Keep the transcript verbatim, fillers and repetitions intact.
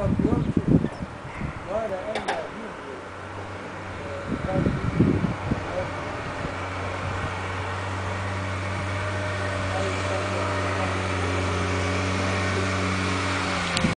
What